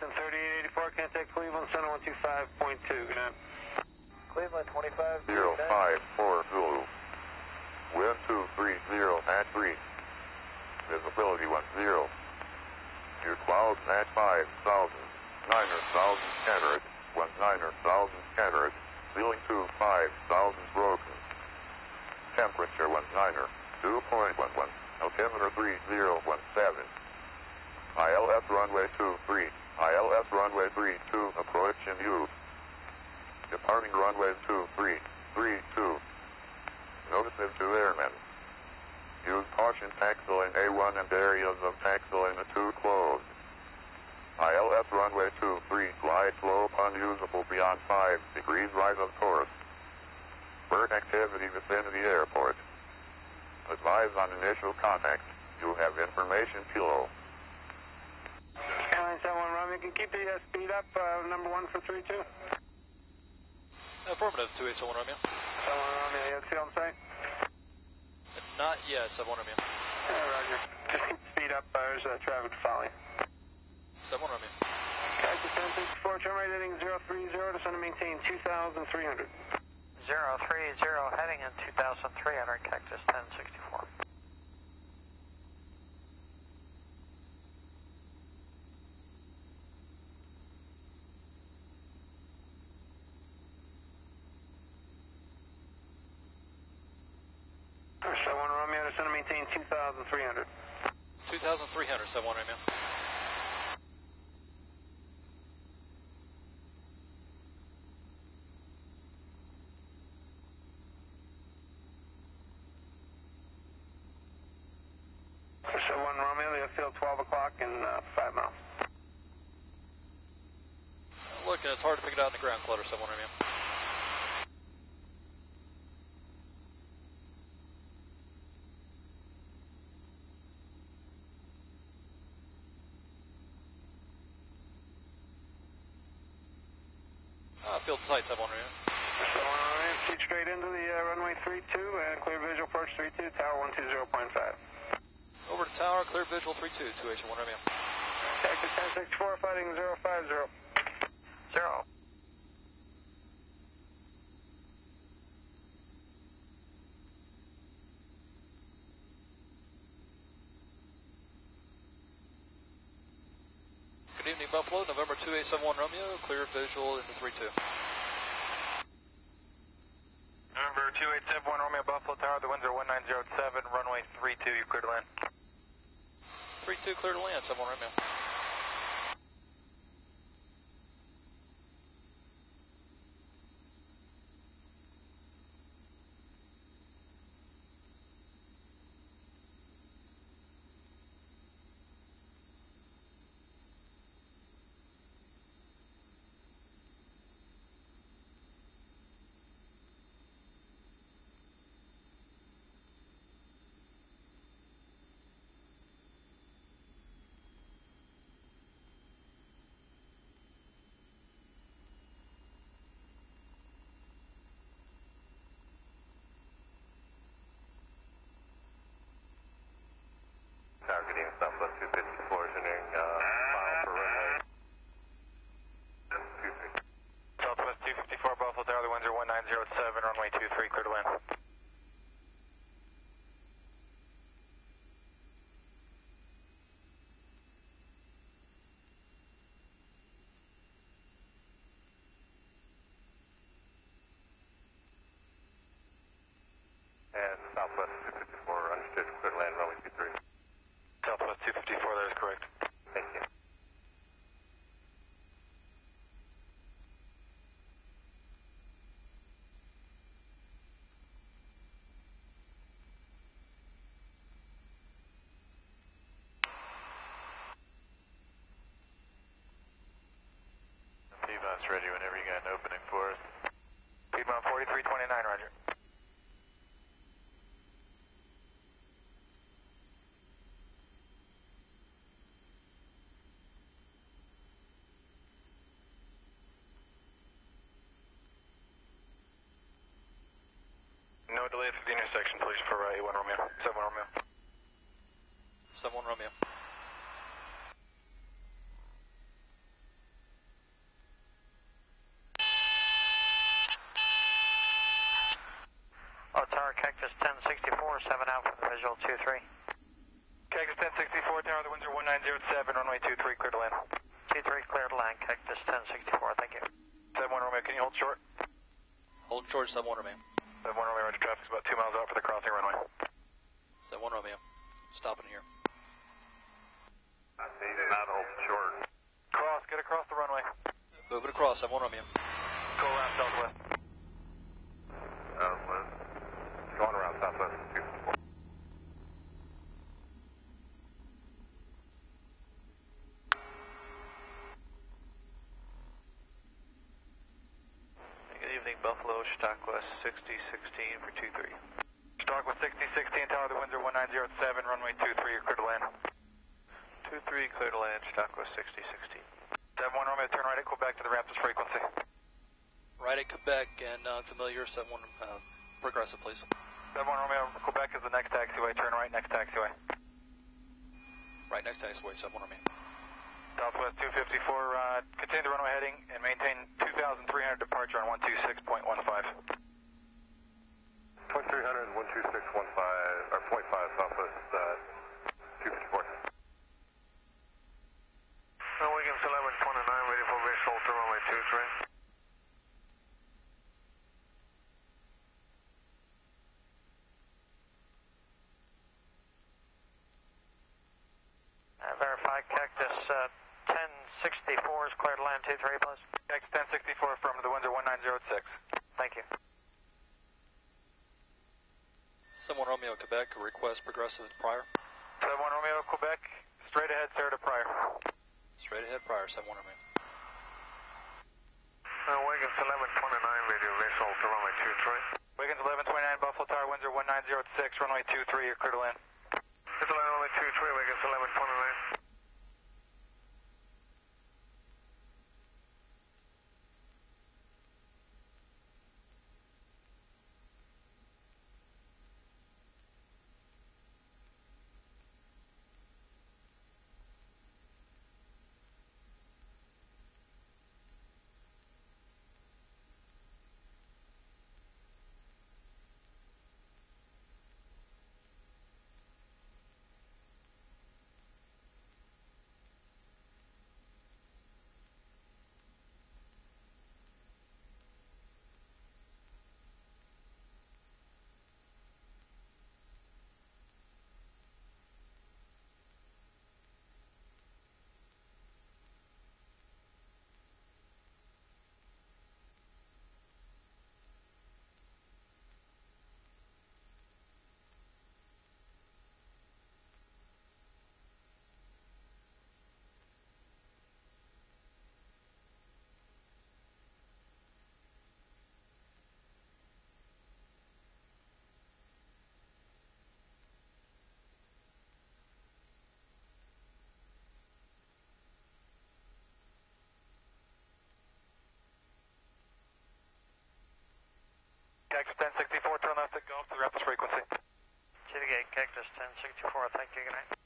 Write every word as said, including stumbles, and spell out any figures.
Boston thirty-eight eighty-four, contact Cleveland Center one two five point two. Good night. Cleveland twenty-five zero five four Zulu. Wind two three zero at three. Visibility one zero. Your clouds at five thousand. Niner thousand scattered. One niner thousand scattered. Ceiling two five thousand broken. Temperature one niner. Two point one one. Altimeter three zero one seven. I L S runway two three. I L S runway three two. Approach in U. Departing runway two three three two. Notices to airmen. Use caution, taxi lane A one and areas of taxi lane A two closed. I L S runway two three, glide slope unusable beyond five degrees right of course. Bird activity within the airport. Advise on initial contact. You have information below. Airline seven one, Rom, you can keep the uh, speed up, uh, number one for three two. Affirmative, two eight seven one, Romeo. seven one, Romeo, you have seal on site? Not yet, seven one, Romeo. Yeah, roger. Just speed up, there's uh, traffic following. seven one, Romeo. Cactus ten sixty-four, turn right heading zero three zero, descend and maintain two thousand three hundred. zero three zero, heading in two thousand three hundred, Cactus ten sixty-four. Maintain two thousand three hundred. two thousand three hundred, seven one, Romeo. seven one, Romeo, they have field twelve o'clock in uh, five miles. Look, it's hard to pick it out in the ground clutter, seven one, Romeo. Field sight, seven one, Romeo. seven one, Romeo, proceed straight into the uh, runway three two and clear visual approach three two, tower one two zero point five. Over to tower, clear visual three two, two eight one, Romeo. Cactus ten sixty-four, fighting zero five zero. zero. Good evening, Buffalo. November two eight seven one Romeo, clear visual into three two. November two eight seven one Romeo, Buffalo Tower. The winds are one nine zero seven, runway three two. You clear to land. three two, clear to land, seven one Romeo. one nine zero seven, runway two three, clear to land. And Southwest two fifty-four, understood, clear to land, runway two three. Southwest two fifty-four, that is correct. Thank you. Ready whenever you got an opening for us. Piedmont forty-three twenty-nine, roger. No delay through the intersection, please, for uh, A one Romeo. seven one Romeo. seven one Romeo. down for the visual two three. Cactus ten sixty-four, tower, the winds are one nine zero seven, runway two three, clear to land. two three, clear to land, Cactus ten sixty-four, thank you. seven one Romeo, can you hold short? Hold short, seven one Romeo. seven one Romeo, roger, traffic's about two miles out for the crossing runway. seven one Romeo, stopping here. I see, not hold short. Cross, get across the runway. Move it across, seven one Romeo. Go around southwest. Southwest. Going around southwest, two four. Good evening, Buffalo, Chautauqua sixty sixteen for two three. Chautauqua sixty sixteen, tower, the winds are one nine zero seven, runway two three, you're clear to land. two three, clear to land, Chautauqua sixty sixteen. seven one Romeo, turn right at Quebec to the Raptors frequency. Right at Quebec and uh, familiar, seven one uh, progressive, please. seven one Romeo, Quebec is the next taxiway, turn right next taxiway. Right next taxiway, seven one Romeo. Southwest two fifty-four, uh, continue the runway heading and maintain two thousand three hundred departure on one two six point one five. two thousand three hundred and one two six point one five, or point five southwest uh, two fifty-four. No, Williams eleven twenty-nine, ready for visual to runway two three. Cactus uh, ten sixty-four is cleared to land, two three plus. Cactus ten sixty-four affirmative, the winds are one nine zero six. Thank you. seven one Romeo, Quebec, request progressive to Prior. seven one Romeo, Quebec, straight ahead, Sarah to Prior. Straight ahead, Prior, seven one Romeo. Uh, Wiggins eleven twenty-nine, radio visual to runway two three. Wiggins eleven twenty-nine, Buffalo Tower, winds are one nine zero six, runway two three, you're clear to land. Clear to land, runway two three, Wiggins eleven twenty-nine. Cactus ten sixty-four, turn left at Gulf to the Rapids frequency. To the gate, Cactus ten sixty-four, thank you, good night.